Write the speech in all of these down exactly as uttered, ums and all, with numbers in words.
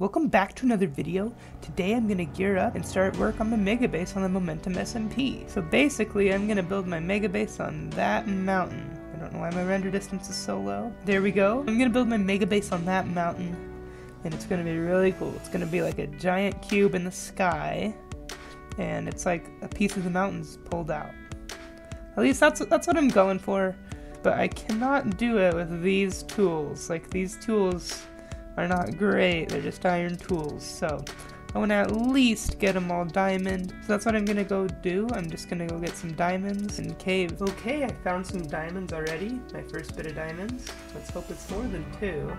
Welcome back to another video. Today I'm going to gear up and start work on my mega base on the Momentum S M P. So basically I'm going to build my mega base on that mountain. I don't know why my render distance is so low. There we go. I'm going to build my mega base on that mountain and it's going to be really cool. It's going to be like a giant cube in the sky and it's like a piece of the mountains pulled out. At least that's, that's what I'm going for, but I cannot do it with these tools. Like these tools are not great, they're just iron tools, so I want to at least get them all diamond. So that's what I'm gonna go do. I'm just gonna go get some diamonds and cave. Okay, I found some diamonds already, my first bit of diamonds. Let's hope it's more than two.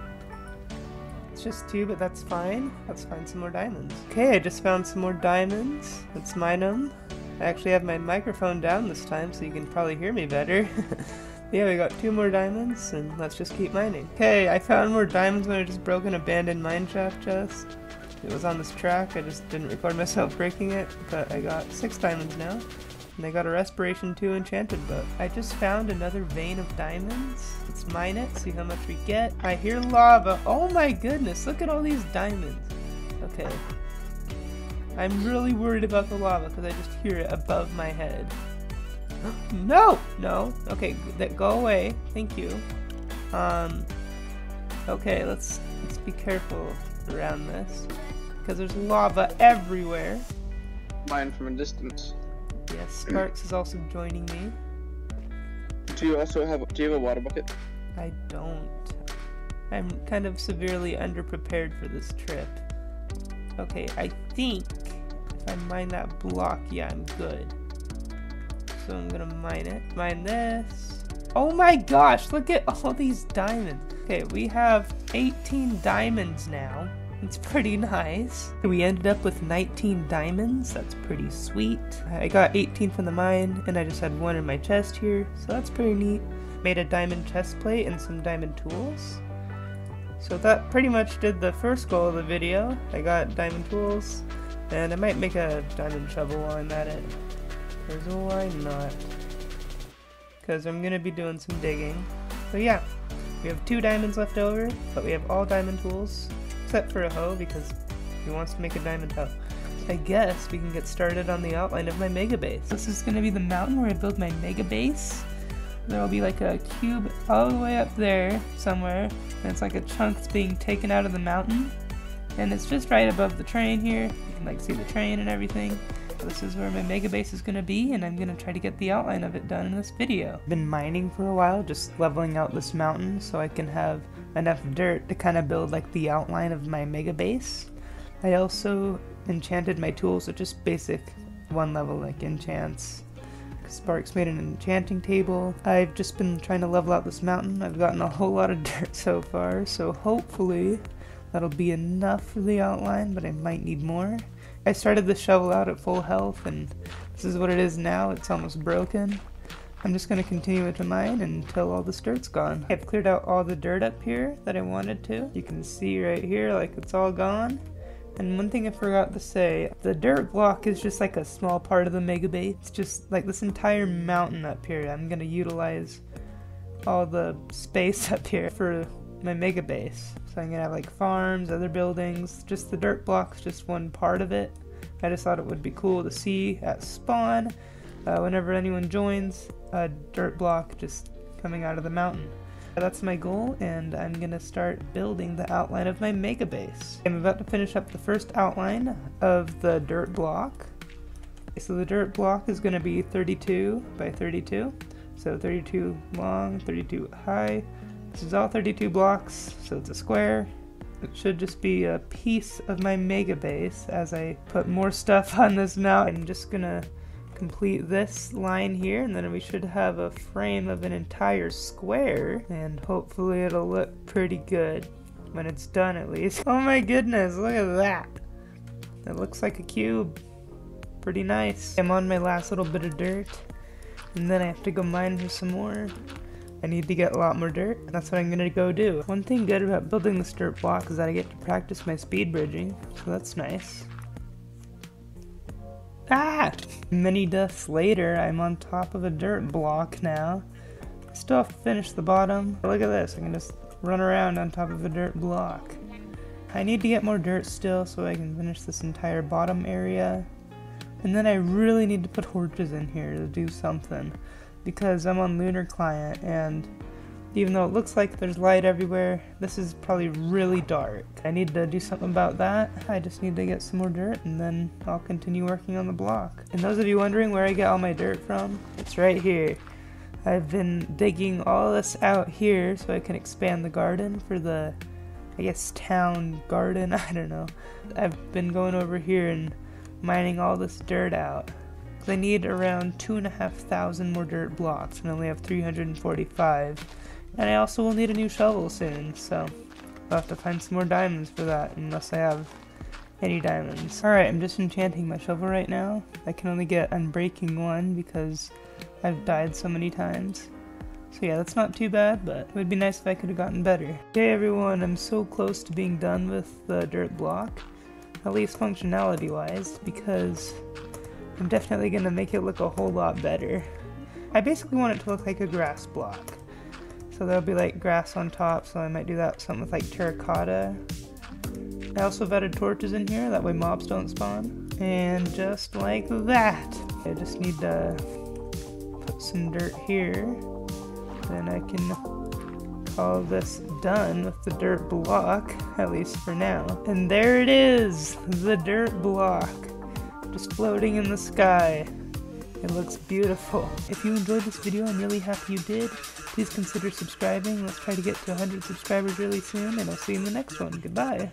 It's just two, but that's fine. Let's find some more diamonds. Okay, I just found some more diamonds. Let's mine them. I actually have my microphone down this time, so you can probably hear me better. Yeah, we got two more diamonds, and let's just keep mining. Okay, I found more diamonds when I just broke an abandoned mineshaft chest. It was on this track, I just didn't record myself breaking it, but I got six diamonds now. And I got a Respiration two enchanted book. I just found another vein of diamonds. Let's mine it, see how much we get. I hear lava. Oh my goodness, look at all these diamonds. Okay. I'm really worried about the lava, because I just hear it above my head. No! No. Okay, that go away. Thank you. Um, okay, let's let's be careful around this, because there's lava everywhere. Mine from a distance. Yes, Sparks is also joining me. Do you also have do you have a water bucket? I don't. I'm kind of severely underprepared for this trip. Okay, I think if I mine that block, yeah, I'm good. So I'm gonna mine it. Mine this. Oh my gosh, look at all these diamonds. Okay, we have eighteen diamonds now. It's pretty nice. We ended up with nineteen diamonds. That's pretty sweet. I got eighteen from the mine, and I just had one in my chest here, so that's pretty neat. Made a diamond chest plate and some diamond tools. So that pretty much did the first goal of the video. I got diamond tools, and I might make a diamond shovel while I'm at it. Because why not? Because I'm going to be doing some digging. So yeah, we have two diamonds left over, but we have all diamond tools, except for a hoe, because who wants to make a diamond hoe? I guess we can get started on the outline of my mega base. This is going to be the mountain where I build my mega base. There will be like a cube all the way up there somewhere, and it's like a chunk that's being taken out of the mountain. And it's just right above the train here. You can like see the train and everything. This is where my mega base is going to be, and I'm going to try to get the outline of it done in this video. I've been mining for a while, just leveling out this mountain so I can have enough dirt to kind of build like the outline of my mega base. I also enchanted my tools, so just basic one level like enchants. Sparks made an enchanting table. I've just been trying to level out this mountain. I've gotten a whole lot of dirt so far, so hopefully that'll be enough for the outline, but I might need more. I started the shovel out at full health, and this is what it is now. It's almost broken. I'm just going to continue it to mine until all this dirt's gone. I've cleared out all the dirt up here that I wanted to. You can see right here, like, it's all gone. And one thing I forgot to say, the dirt block is just like a small part of the mega base. It's just like this entire mountain up here. I'm going to utilize all the space up here for my mega base. So I'm gonna have like farms, other buildings, just the dirt blocks, just one part of it. I just thought it would be cool to see at spawn, uh, whenever anyone joins, a dirt block just coming out of the mountain. That's my goal, and I'm gonna start building the outline of my mega base. I'm about to finish up the first outline of the dirt block. So the dirt block is gonna be thirty-two by thirty-two. So thirty-two long, thirty-two high. This is all thirty-two blocks, so it's a square. It should just be a piece of my mega base as I put more stuff on this mountain. I'm just gonna complete this line here, and then we should have a frame of an entire square, and hopefully it'll look pretty good when it's done at least. Oh my goodness, look at that. It looks like a cube. Pretty nice. I'm on my last little bit of dirt, and then I have to go mine for some more. I need to get a lot more dirt, and that's what I'm gonna go do. One thing good about building this dirt block is that I get to practice my speed bridging, so that's nice. Ah! Many deaths later, I'm on top of a dirt block now. I still have to finish the bottom. Look at this, I can just run around on top of a dirt block. I need to get more dirt still so I can finish this entire bottom area. And then I really need to put torches in here to do something, because I'm on Lunar Client, and even though it looks like there's light everywhere, this is probably really dark. I need to do something about that. I just need to get some more dirt, and then I'll continue working on the block. And those of you wondering where I get all my dirt from, it's right here. I've been digging all this out here so I can expand the garden for the, I guess, town garden, I don't know. I've been going over here and mining all this dirt out. I need around two and a half thousand more dirt blocks, and I only have three hundred forty-five. And I also will need a new shovel soon, so I'll have to find some more diamonds for that, unless I have any diamonds. Alright, I'm just enchanting my shovel right now. I can only get unbreaking one because I've died so many times. So yeah, that's not too bad, but it would be nice if I could have gotten better. Okay everyone, I'm so close to being done with the dirt block, at least functionality wise, because I'm definitely going to make it look a whole lot better. I basically want it to look like a grass block. So there'll be like grass on top, so I might do that something with like terracotta. I also vetted torches in here, that way mobs don't spawn. And just like that. I just need to put some dirt here. Then I can call this done with the dirt block, at least for now. And there it is, the dirt block. Just floating in the sky. It looks beautiful. If you enjoyed this video, I'm really happy you did. Please consider subscribing. Let's try to get to one hundred subscribers really soon, and I'll see you in the next one. Goodbye.